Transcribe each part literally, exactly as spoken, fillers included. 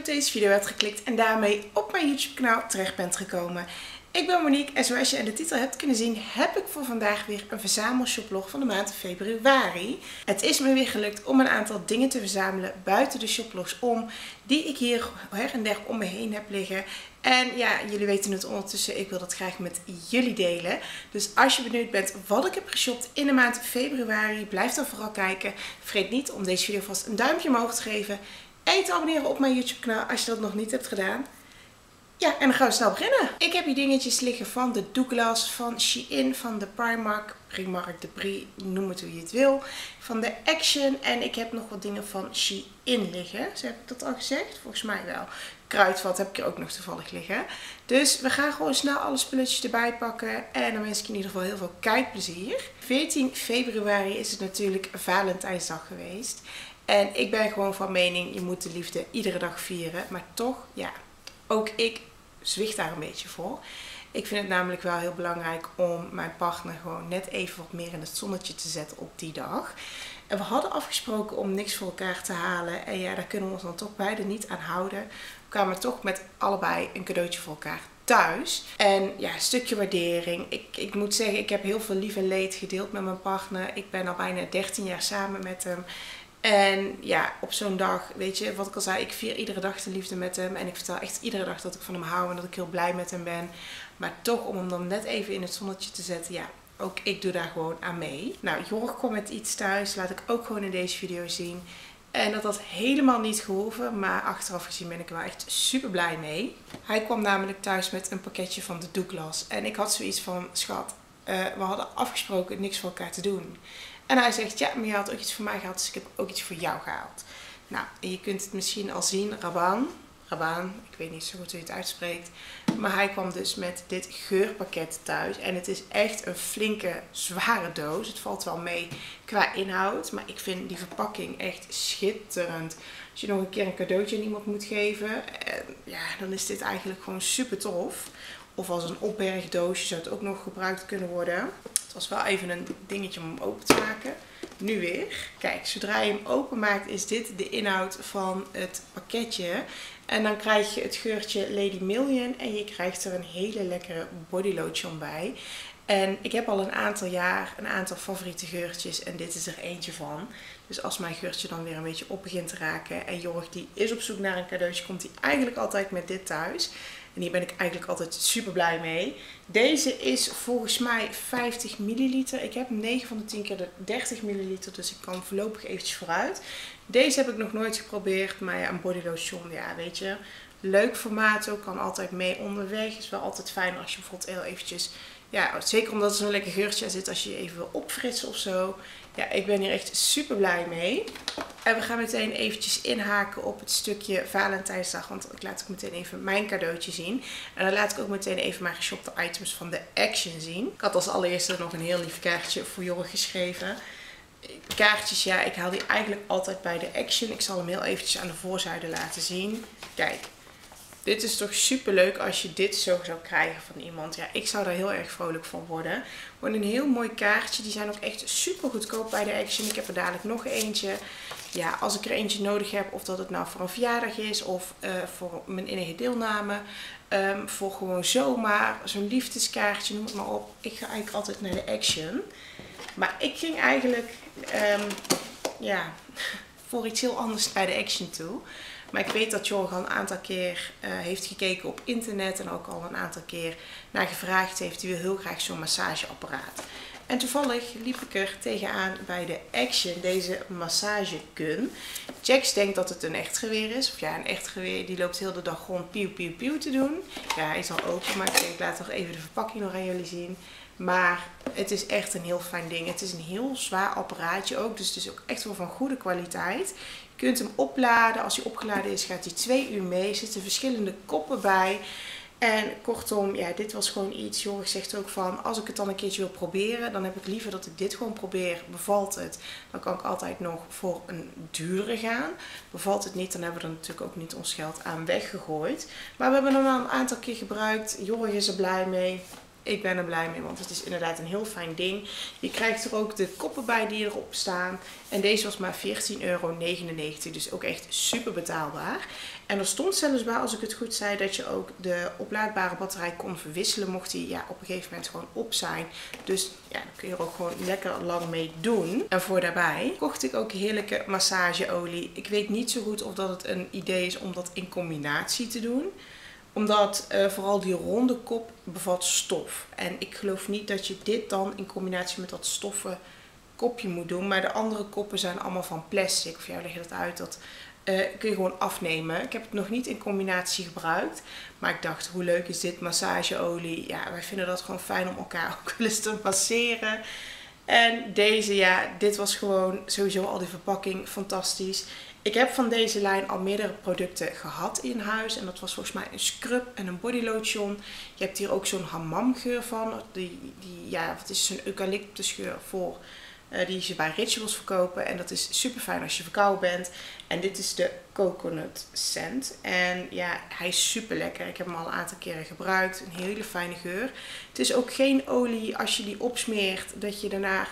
op deze video hebt geklikt en daarmee op mijn YouTube kanaal terecht bent gekomen. Ik ben Monique en zoals je in de titel hebt kunnen zien heb ik voor vandaag weer een verzamelshopvlog van de maand februari. Het is me weer gelukt om een aantal dingen te verzamelen buiten de shopvlogs om die ik hier her en der om me heen heb liggen. En ja, jullie weten het ondertussen, ik wil dat graag met jullie delen. Dus als je benieuwd bent wat ik heb geshopt in de maand februari, blijf dan vooral kijken. Vergeet niet om deze video vast een duimpje omhoog te geven en te abonneren op mijn YouTube kanaal als je dat nog niet hebt gedaan. Ja, en dan gaan we snel beginnen. Ik heb hier dingetjes liggen van de Douglas, van Shein, van de Primark, Primark, de Pri, noem het hoe je het wil. Van de Action en ik heb nog wat dingen van Shein liggen. Dus heb ik dat al gezegd? Volgens mij wel. Kruidvat heb ik er ook nog toevallig liggen. Dus we gaan gewoon snel alle spulletjes erbij pakken. En dan wens ik in ieder geval heel veel kijkplezier. veertien februari is het natuurlijk Valentijnsdag geweest. En ik ben gewoon van mening, je moet de liefde iedere dag vieren. Maar toch, ja, ook ik zwicht daar een beetje voor. Ik vind het namelijk wel heel belangrijk om mijn partner gewoon net even wat meer in het zonnetje te zetten op die dag. En we hadden afgesproken om niks voor elkaar te halen. En ja, daar kunnen we ons dan toch beide niet aan houden. We kwamen toch met allebei een cadeautje voor elkaar thuis. En ja, een stukje waardering. Ik, ik moet zeggen, ik heb heel veel lief en leed gedeeld met mijn partner. Ik ben al bijna dertien jaar samen met hem. En ja, op zo'n dag, weet je, wat ik al zei, ik vier iedere dag de liefde met hem. En ik vertel echt iedere dag dat ik van hem hou en dat ik heel blij met hem ben. Maar toch, om hem dan net even in het zonnetje te zetten, ja, ook ik doe daar gewoon aan mee. Nou, Jorg kwam met iets thuis, laat ik ook gewoon in deze video zien. En dat had helemaal niet geholpen, maar achteraf gezien ben ik er wel echt super blij mee. Hij kwam namelijk thuis met een pakketje van de Douglas. En ik had zoiets van, schat, uh, we hadden afgesproken niks voor elkaar te doen. En hij zegt, ja, maar je had ook iets voor mij gehaald, dus ik heb ook iets voor jou gehaald. Nou, je kunt het misschien al zien, Rabanne. Rabanne, ik weet niet zo goed hoe je het uitspreekt. Maar hij kwam dus met dit geurpakket thuis. En het is echt een flinke, zware doos. Het valt wel mee qua inhoud. Maar ik vind die verpakking echt schitterend. Als je nog een keer een cadeautje aan iemand moet geven, en ja, dan is dit eigenlijk gewoon super tof. Of als een opbergdoosje zou het ook nog gebruikt kunnen worden. Het was wel even een dingetje om hem open te maken. Nu weer. Kijk, zodra je hem openmaakt is dit de inhoud van het pakketje. En dan krijg je het geurtje Lady Million. En je krijgt er een hele lekkere bodylotion bij. En ik heb al een aantal jaar een aantal favoriete geurtjes. En dit is er eentje van. Dus als mijn geurtje dan weer een beetje op begint te raken. En Jorg die is op zoek naar een cadeautje. Komt hij eigenlijk altijd met dit thuis. En hier ben ik eigenlijk altijd super blij mee. Deze is volgens mij vijftig milliliter. Ik heb negen van de tien keer de dertig milliliter. Dus ik kan voorlopig eventjes vooruit. Deze heb ik nog nooit geprobeerd. Maar ja, een bodylotion, ja, weet je. Leuk formaat ook. Kan altijd mee onderweg. Is wel altijd fijn als je bijvoorbeeld heel eventjes... Ja, zeker omdat er zo'n lekker geurtje aan zit als je je even wil opfrissen of zo. Ja, ik ben hier echt super blij mee. En we gaan meteen eventjes inhaken op het stukje Valentijnsdag. Want ik laat ook meteen even mijn cadeautje zien. En dan laat ik ook meteen even mijn geshopte items van de Action zien. Ik had als allereerste nog een heel lief kaartje voor Jorg geschreven. Kaartjes, ja, ik haal die eigenlijk altijd bij de Action. Ik zal hem heel eventjes aan de voorzijde laten zien. Kijk. Dit is toch super leuk als je dit zo zou krijgen van iemand. Ja, ik zou daar heel erg vrolijk van worden. Gewoon een heel mooi kaartje. Die zijn ook echt super goedkoop bij de Action. Ik heb er dadelijk nog eentje. Ja, als ik er eentje nodig heb. Of dat het nou voor een verjaardag is. Of uh, voor mijn innige deelname. Um, voor gewoon zomaar. Zo'n liefdeskaartje, noem het maar op. Ik ga eigenlijk altijd naar de Action. Maar ik ging eigenlijk um, ja, voor iets heel anders naar de Action toe. Maar ik weet dat Jorg al een aantal keer uh, heeft gekeken op internet en ook al een aantal keer naar gevraagd heeft. Die wil heel graag zo'n massageapparaat. En toevallig liep ik er tegenaan bij de Action, deze massagegun. Jax denkt dat het een echtgeweer is. Of ja, een echtgeweer die loopt heel de dag gewoon pieuw pieuw pieuw te doen. Ja, hij is al open, maar ik laat nog even de verpakking nog aan jullie zien. Maar het is echt een heel fijn ding. Het is een heel zwaar apparaatje ook, dus het is ook echt wel van goede kwaliteit. Je kunt hem opladen. Als hij opgeladen is, gaat hij twee uur mee. Er zitten verschillende koppen bij. En kortom, ja, dit was gewoon iets. Jorg zegt ook van, als ik het dan een keertje wil proberen, dan heb ik liever dat ik dit gewoon probeer. Bevalt het, dan kan ik altijd nog voor een dure gaan. Bevalt het niet, dan hebben we er natuurlijk ook niet ons geld aan weggegooid. Maar we hebben hem al een aantal keer gebruikt. Jorg is er blij mee. Ik ben er blij mee, want het is inderdaad een heel fijn ding. Je krijgt er ook de koppen bij die erop staan. En deze was maar veertien euro negenennegentig. Dus ook echt super betaalbaar. En er stond zelfs bij, als ik het goed zei, dat je ook de oplaadbare batterij kon verwisselen. Mocht die ja, op een gegeven moment gewoon op zijn. Dus ja, dan kun je er ook gewoon lekker lang mee doen. En voor daarbij kocht ik ook heerlijke massageolie. Ik weet niet zo goed of dat het een idee is om dat in combinatie te doen. Omdat uh, vooral die ronde kop bevat stof. En ik geloof niet dat je dit dan in combinatie met dat stoffen kopje moet doen. Maar de andere koppen zijn allemaal van plastic. Voor jou leg je dat uit. Dat uh, kun je gewoon afnemen. Ik heb het nog niet in combinatie gebruikt. Maar ik dacht, hoe leuk is dit? Massageolie. Ja, wij vinden dat gewoon fijn om elkaar ook wel eens te masseren. En deze, ja, dit was gewoon sowieso al die verpakking fantastisch. Ik heb van deze lijn al meerdere producten gehad in huis. En dat was volgens mij een scrub en een bodylotion. Je hebt hier ook zo'n hammamgeur van. Die, die, ja, wat is zo'n eucalyptusgeur voor, uh, die ze bij Rituals verkopen. En dat is super fijn als je verkouden bent. En dit is de coconut scent. En ja, hij is super lekker. Ik heb hem al een aantal keren gebruikt. Een hele fijne geur. Het is ook geen olie als je die opsmeert dat je daarna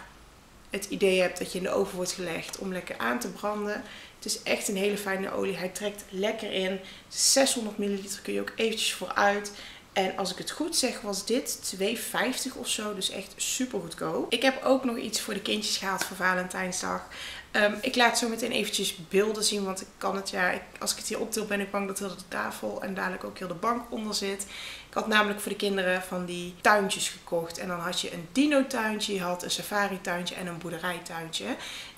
het idee hebt dat je in de oven wordt gelegd om lekker aan te branden. Het is echt een hele fijne olie. Hij trekt lekker in. zeshonderd milliliter kun je ook eventjes vooruit. En als ik het goed zeg was dit twee vijftig of zo. Dus echt super goedkoop. Ik heb ook nog iets voor de kindjes gehaald voor Valentijnsdag. Um, ik laat zo meteen eventjes beelden zien. Want ik kan het, ja, ik, als ik het hier optil ben ik bang dat heel de tafel en dadelijk ook heel de bank onder zit. Ik had namelijk voor de kinderen van die tuintjes gekocht. En dan had je een dino tuintje, je had een safari tuintje en een boerderijtuintje.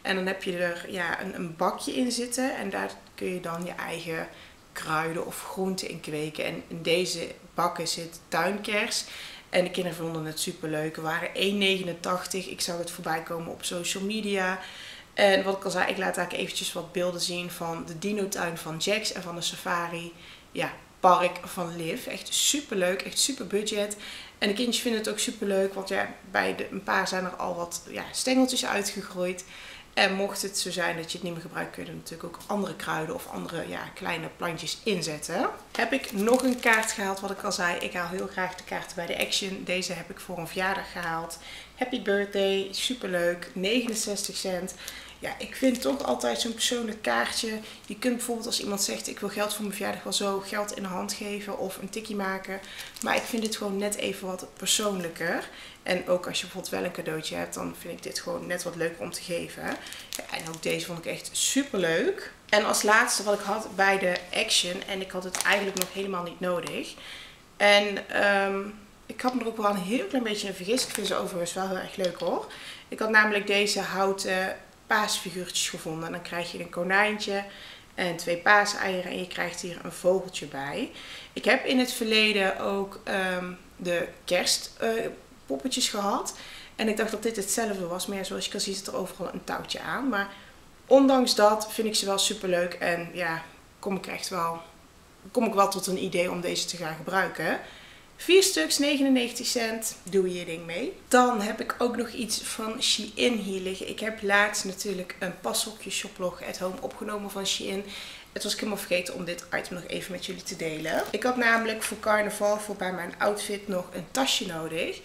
En dan heb je er ja, een, een bakje in zitten. En daar kun je dan je eigen kruiden of groenten in kweken. En in deze bakken zit tuinkers. En de kinderen vonden het super leuk. Er waren één negenentachtig. Ik zag het voorbij komen op social media. En wat ik al zei, ik laat eigenlijk eventjes wat beelden zien van de dino-tuin van Jax en van de safari ja, park van Liv. Echt super leuk, echt super budget. En de kindjes vinden het ook super leuk, want ja, bij de, een paar zijn er al wat ja, stengeltjes uitgegroeid. En mocht het zo zijn dat je het niet meer gebruikt, kun je er natuurlijk ook andere kruiden of andere ja, kleine plantjes inzetten. Heb ik nog een kaart gehaald, wat ik al zei. Ik haal heel graag de kaarten bij de Action. Deze heb ik voor een verjaardag gehaald. Happy birthday, superleuk, negenenzestig cent. Ja, ik vind toch altijd zo'n persoonlijk kaartje. Je kunt bijvoorbeeld als iemand zegt, ik wil geld voor mijn verjaardag wel zo geld in de hand geven of een tikkie maken. Maar ik vind dit gewoon net even wat persoonlijker. En ook als je bijvoorbeeld wel een cadeautje hebt, dan vind ik dit gewoon net wat leuker om te geven. Ja, en ook deze vond ik echt super leuk. En als laatste wat ik had bij de Action, en ik had het eigenlijk nog helemaal niet nodig. En um, ik had me er ook wel een heel klein beetje in vergist. Ik vind ze overigens wel heel erg leuk hoor. Ik had namelijk deze houten paasfiguurtjes gevonden. En dan krijg je een konijntje en twee paaseieren en je krijgt hier een vogeltje bij. Ik heb in het verleden ook um, de kerstpoppetjes uh, gehad. En ik dacht dat dit hetzelfde was. Maar ja, zoals je kan zien zit er overal een touwtje aan. Maar ondanks dat vind ik ze wel super leuk. En ja, kom ik echt wel, kom ik wel tot een idee om deze te gaan gebruiken. Vier stuks, negenennegentig cent. Doe je ding mee. Dan heb ik ook nog iets van Shein hier liggen. Ik heb laatst natuurlijk een pashokje shoplog at home opgenomen van Shein. Het was ik helemaal vergeten om dit item nog even met jullie te delen. Ik had namelijk voor carnaval, voor bij mijn outfit, nog een tasje nodig.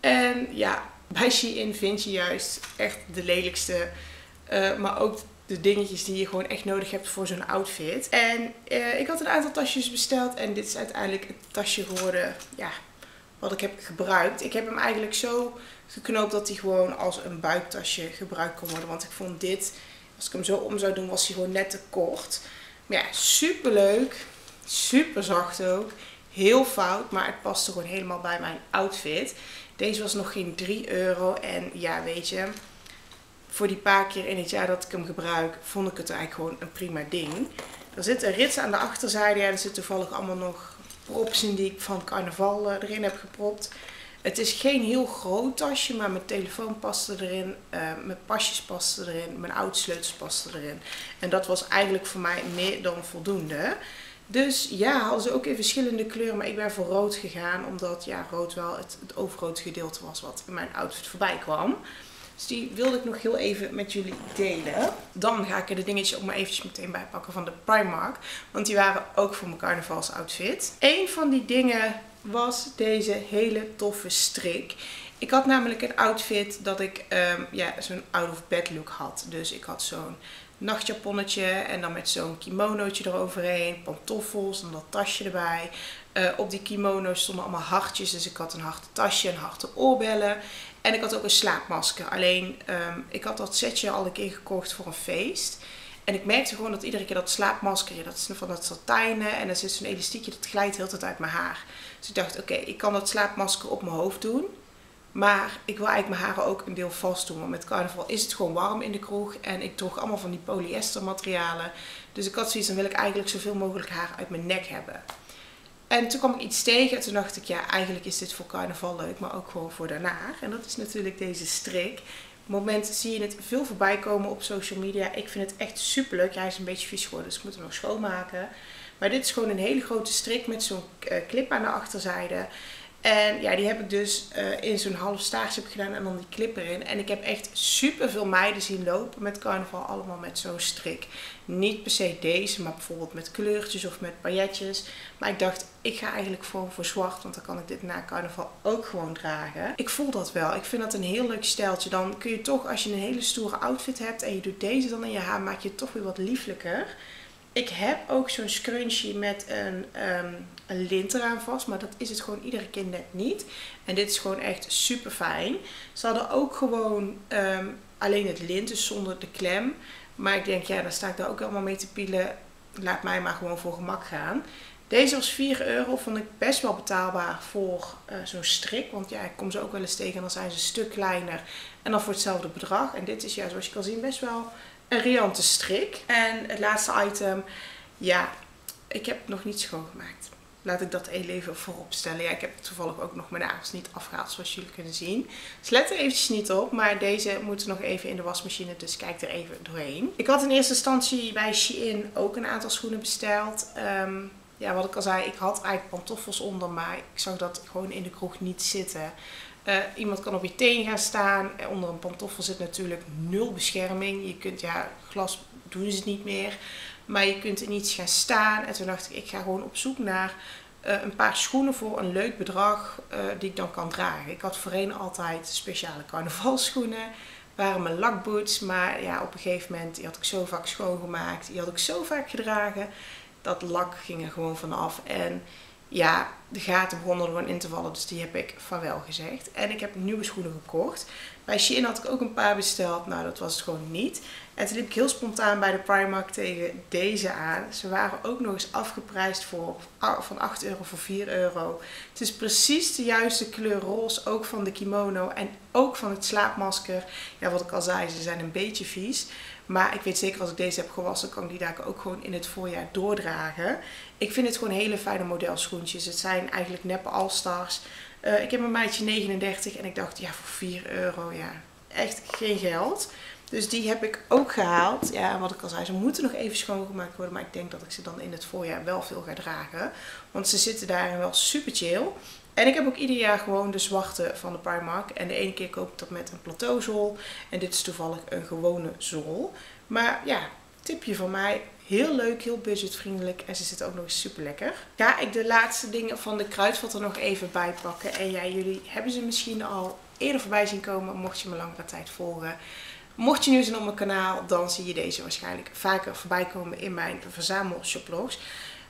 En ja, bij Shein vind je juist echt de lelijkste, uh, maar ook de dingetjes die je gewoon echt nodig hebt voor zo'n outfit. En eh, ik had een aantal tasjes besteld. En dit is uiteindelijk het tasje geworden ja, wat ik heb gebruikt. Ik heb hem eigenlijk zo geknoopt dat hij gewoon als een buiktasje gebruikt kon worden. Want ik vond dit, als ik hem zo om zou doen, was hij gewoon net te kort. Maar ja, super leuk. Super zacht ook. Heel fout, maar het paste gewoon helemaal bij mijn outfit. Deze was nog geen drie euro. En ja, weet je, voor die paar keer in het jaar dat ik hem gebruik, vond ik het eigenlijk gewoon een prima ding. Er zit een rits aan de achterzijde. Ja, er zitten toevallig allemaal nog props in die ik van carnaval erin heb gepropt. Het is geen heel groot tasje, maar mijn telefoon paste erin. Uh, mijn pasjes pasten erin. Mijn oude sleutels pasten erin. En dat was eigenlijk voor mij meer dan voldoende. Dus ja, hadden ze ook in verschillende kleuren. Maar ik ben voor rood gegaan, omdat ja, rood wel het, het overgrote gedeelte was wat in mijn outfit voorbij kwam. Dus die wilde ik nog heel even met jullie delen. Dan ga ik er de dingetjes ook maar eventjes meteen bij pakken van de Primark. Want die waren ook voor mijn carnavalsoutfit. Eén van die dingen was deze hele toffe strik. Ik had namelijk een outfit dat ik um, ja, zo'n out-of-bed look had. Dus ik had zo'n nachtjaponnetje en dan met zo'n kimonootje eroverheen. Pantoffels en dat tasje erbij. Uh, op die kimono's stonden allemaal hartjes. Dus ik had een harte tasje en harte oorbellen. En ik had ook een slaapmasker. Alleen um, ik had dat setje al een keer gekocht voor een feest. En ik merkte gewoon dat iedere keer dat slaapmaskerje, dat is van dat satijnen en er zit zo'n elastiekje, dat glijdt de hele tijd uit mijn haar. Dus ik dacht, oké, okay, ik kan dat slaapmasker op mijn hoofd doen. Maar ik wil eigenlijk mijn haren ook een deel vast doen. Want met carnaval is het gewoon warm in de kroeg. En ik droeg allemaal van die polyester materialen. Dus ik had zoiets, dan wil ik eigenlijk zoveel mogelijk haar uit mijn nek hebben. En toen kwam ik iets tegen en toen dacht ik, ja, eigenlijk is dit voor carnaval leuk. Maar ook gewoon voor daarna. En dat is natuurlijk deze strik. Op het moment zie je het veel voorbij komen op social media. Ik vind het echt super leuk. Ja, hij is een beetje vies geworden, dus ik moet hem nog schoonmaken. Maar dit is gewoon een hele grote strik met zo'n clip aan de achterzijde. En ja, die heb ik dus uh, in zo'n half staartje gedaan en dan die clip erin. En ik heb echt superveel meiden zien lopen met carnaval, allemaal met zo'n strik. Niet per se deze, maar bijvoorbeeld met kleurtjes of met pailletjes. Maar ik dacht, ik ga eigenlijk gewoon voor zwart, want dan kan ik dit na carnaval ook gewoon dragen. Ik voel dat wel. Ik vind dat een heel leuk stijltje. Dan kun je toch, als je een hele stoere outfit hebt en je doet deze dan in je haar, maak je het toch weer wat lieflijker. Ik heb ook zo'n scrunchie met een, um, een lint eraan vast. Maar dat is het gewoon iedere keer net niet. En dit is gewoon echt super fijn. Ze hadden ook gewoon um, alleen het lint, dus zonder de klem. Maar ik denk, ja, dan sta ik daar ook allemaal mee te pielen. Laat mij maar gewoon voor gemak gaan. Deze was vier euro. Vond ik best wel betaalbaar voor uh, zo'n strik. Want ja, ik kom ze ook wel eens tegen en dan zijn ze een stuk kleiner. En dan voor hetzelfde bedrag. En dit is, ja, zoals je kan zien, best wel een riante strik. En het laatste item. Ja, ik heb het nog niet schoongemaakt. Laat ik dat even voorop stellen. Ja, ik heb toevallig ook nog mijn nagels niet afgehaald, zoals jullie kunnen zien. Dus let er eventjes niet op. Maar deze moeten nog even in de wasmachine. Dus kijk er even doorheen. Ik had in eerste instantie bij Shein ook een aantal schoenen besteld. Um, ja, wat ik al zei. Ik had eigenlijk pantoffels onder. Maar ik zag dat gewoon in de kroeg niet zitten. Uh, iemand kan op je teen gaan staan. Onder een pantoffel zit natuurlijk nul bescherming. Je kunt, ja, glas doen ze niet meer. Maar je kunt in iets gaan staan. En toen dacht ik, ik ga gewoon op zoek naar uh, een paar schoenen voor een leuk bedrag uh, die ik dan kan dragen. Ik had voorheen altijd speciale carnavalschoenen. Waren mijn lakboots. Maar ja, op een gegeven moment, die had ik zo vaak schoongemaakt. Die had ik zo vaak gedragen. Dat lak ging er gewoon vanaf. En ja, de gaten begonnen er gewoon in te vallen, dus die heb ik vaarwel gezegd. En ik heb nieuwe schoenen gekocht. Bij Shein had ik ook een paar besteld, nou dat was het gewoon niet. En toen liep ik heel spontaan bij de Primark tegen deze aan. Ze waren ook nog eens afgeprijsd voor, van acht euro voor vier euro. Het is precies de juiste kleur roze, ook van de kimono en ook van het slaapmasker. Ja, wat ik al zei, ze zijn een beetje vies. Maar ik weet zeker, als ik deze heb gewassen, kan ik die daar ook gewoon in het voorjaar doordragen. Ik vind het gewoon hele fijne modelschoentjes. Het zijn eigenlijk neppe all-stars. Uh, ik heb een maatje negenendertig en ik dacht, ja, voor vier euro, ja, echt geen geld. Dus die heb ik ook gehaald. Ja, wat ik al zei, ze moeten nog even schoongemaakt worden. Maar ik denk dat ik ze dan in het voorjaar wel veel ga dragen. Want ze zitten daarin wel super chill. En ik heb ook ieder jaar gewoon de zwarte van de Primark. En de ene keer koop ik dat met een plateauzool. En dit is toevallig een gewone zool. Maar ja, tipje van mij. Heel leuk, heel budgetvriendelijk. En ze zitten ook nog eens super lekker. Ga ik de laatste dingen van de Kruidvat er nog even bij pakken. En ja, jullie hebben ze misschien al eerder voorbij zien komen. Mocht je me langere tijd volgen. Mocht je nieuw zijn op mijn kanaal, dan zie je deze waarschijnlijk vaker voorbij komen in mijn verzamelshoplogs.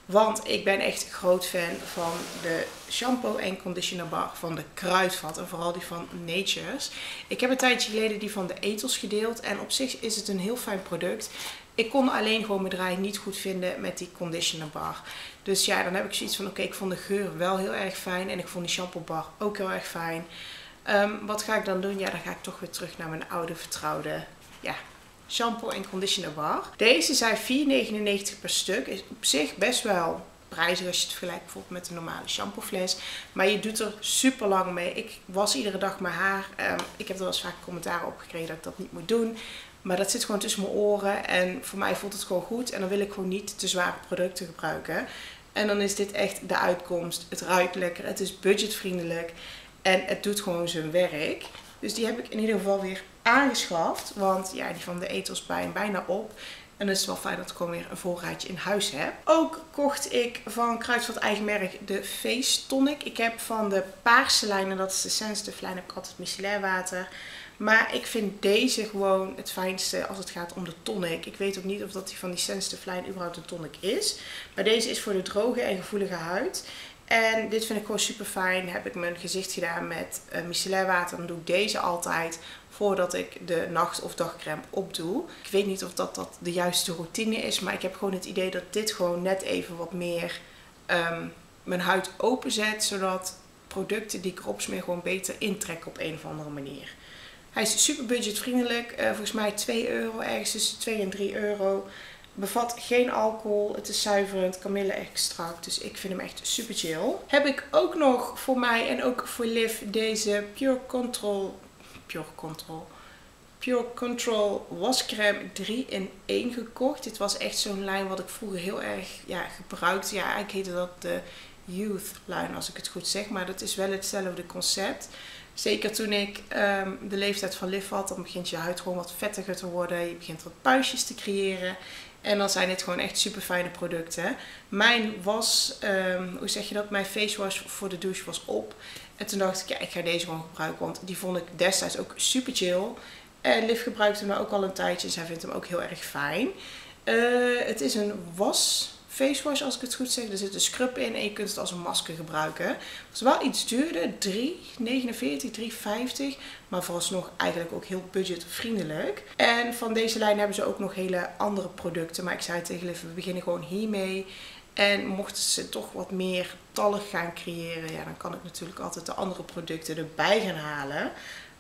Want ik ben echt groot fan van de shampoo en conditioner bar van de Kruidvat. En vooral die van Nature's. Ik heb een tijdje geleden die van de Etos gedeeld. En op zich is het een heel fijn product. Ik kon alleen gewoon mijn draai niet goed vinden met die conditioner bar. Dus ja, dan heb ik zoiets van, oké, ik vond de geur wel heel erg fijn. En ik vond die shampoo bar ook heel erg fijn. Um, wat ga ik dan doen? Ja, dan ga ik toch weer terug naar mijn oude vertrouwde, ja, shampoo en conditioner bar. Deze zijn vier negenennegentig per stuk. Is op zich best wel prijzig als je het vergelijkt bijvoorbeeld met een normale shampoofles. Maar je doet er super lang mee. Ik was iedere dag mijn haar. Um, ik heb er wel eens vaak commentaar op gekregen dat ik dat niet moet doen. Maar dat zit gewoon tussen mijn oren. En voor mij voelt het gewoon goed. En dan wil ik gewoon niet te zware producten gebruiken. En dan is dit echt de uitkomst. Het ruikt lekker. Het is budgetvriendelijk. En het doet gewoon zijn werk. Dus die heb ik in ieder geval weer aangeschaft. Want ja, die van de Etos bijna, bijna op. En dus het is wel fijn dat ik gewoon weer een voorraadje in huis heb. Ook kocht ik van Kruidvat eigen merk de Face Tonic. Ik heb van de paarse lijn, en dat is de sensitive lijn, heb ik altijd micellair water. Maar ik vind deze gewoon het fijnste als het gaat om de tonic. Ik weet ook niet of dat die van die sensitive lijn überhaupt een tonic is. Maar deze is voor de droge en gevoelige huid. En dit vind ik gewoon super fijn. Heb ik mijn gezicht gedaan met uh, micellair water. Dan doe ik deze altijd voordat ik de nacht- of dagcreme opdoe. Ik weet niet of dat, dat de juiste routine is. Maar ik heb gewoon het idee dat dit gewoon net even wat meer um, mijn huid openzet. Zodat producten die ik erop smeer gewoon beter intrekken op een of andere manier. Hij is super budgetvriendelijk. Uh, volgens mij twee euro, ergens tussen twee en drie euro. Bevat geen alcohol, het is zuiverend, kamille-extract, dus ik vind hem echt super chill. Heb ik ook nog voor mij en ook voor Liv deze Pure Control, Pure Control, Pure Control wascreme drie in één gekocht. Dit was echt zo'n lijn wat ik vroeger heel erg ja, gebruikte. Ja, eigenlijk heette dat de Youth lijn als ik het goed zeg, maar dat is wel hetzelfde concept. Zeker toen ik um, de leeftijd van Liv had, dan begint je huid gewoon wat vettiger te worden. Je begint wat puistjes te creëren. En dan zijn dit gewoon echt super fijne producten. Mijn was, um, hoe zeg je dat, mijn face wash voor de douche was op. En toen dacht ik, ja, ik ga deze gewoon gebruiken. Want die vond ik destijds ook super chill. En Liv gebruikt hem nou ook al een tijdje. Zij vindt hem ook heel erg fijn. Uh, het is een was... face wash als ik het goed zeg. Er zit een scrub in en je kunt het als een masker gebruiken. Het is wel iets duurder. drie negenenveertig, drie vijftig. Maar vooralsnog eigenlijk ook heel budgetvriendelijk. En van deze lijn hebben ze ook nog hele andere producten. Maar ik zei tegen Liv, we beginnen gewoon hiermee. En mochten ze toch wat meer tallig gaan creëren. Ja, dan kan ik natuurlijk altijd de andere producten erbij gaan halen.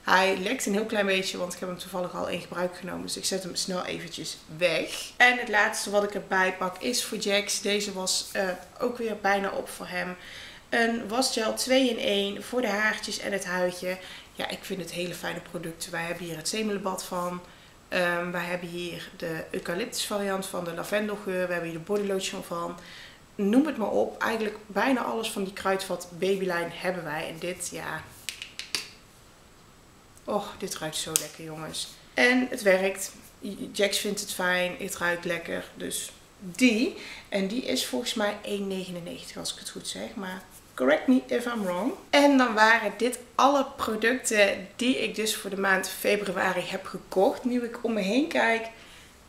Hij lekt een heel klein beetje, want ik heb hem toevallig al in gebruik genomen. Dus ik zet hem snel eventjes weg. En het laatste wat ik erbij pak is voor Jax. Deze was uh, ook weer bijna op voor hem. Een wasgel twee in één voor de haartjes en het huidje. Ja, ik vind het hele fijne producten. Wij hebben hier het zemelenbad van. Um, wij hebben hier de eucalyptus variant van de lavendelgeur. We hebben hier de bodylotion van. Noem het maar op. Eigenlijk bijna alles van die Kruidvat babylijn hebben wij. En dit, ja... Och, dit ruikt zo lekker, jongens. En het werkt. Jax vindt het fijn. Het ruikt lekker. Dus die. En die is volgens mij één negenennegentig als ik het goed zeg. Maar correct me if I'm wrong. En dan waren dit alle producten die ik dus voor de maand februari heb gekocht. Nu ik om me heen kijk,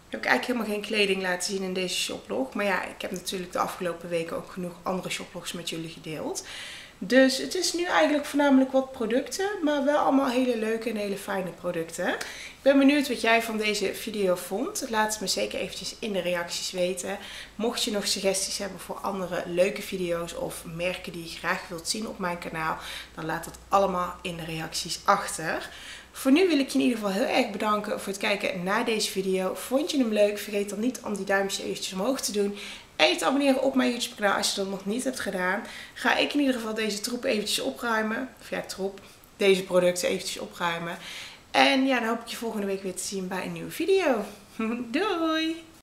heb ik eigenlijk helemaal geen kleding laten zien in deze shoplog. Maar ja, ik heb natuurlijk de afgelopen weken ook genoeg andere shoplogs met jullie gedeeld. Dus het is nu eigenlijk voornamelijk wat producten, maar wel allemaal hele leuke en hele fijne producten. Ik ben benieuwd wat jij van deze video vond. Laat het me zeker eventjes in de reacties weten. Mocht je nog suggesties hebben voor andere leuke video's of merken die je graag wilt zien op mijn kanaal, dan laat dat allemaal in de reacties achter. Voor nu wil ik je in ieder geval heel erg bedanken voor het kijken naar deze video. Vond je hem leuk? Vergeet dan niet om die duimpjes eventjes omhoog te doen. En je te abonneren op mijn YouTube kanaal als je dat nog niet hebt gedaan. Ga ik in ieder geval deze troep eventjes opruimen. Of ja, troep. Deze producten eventjes opruimen. En ja, dan hoop ik je volgende week weer te zien bij een nieuwe video. Doei!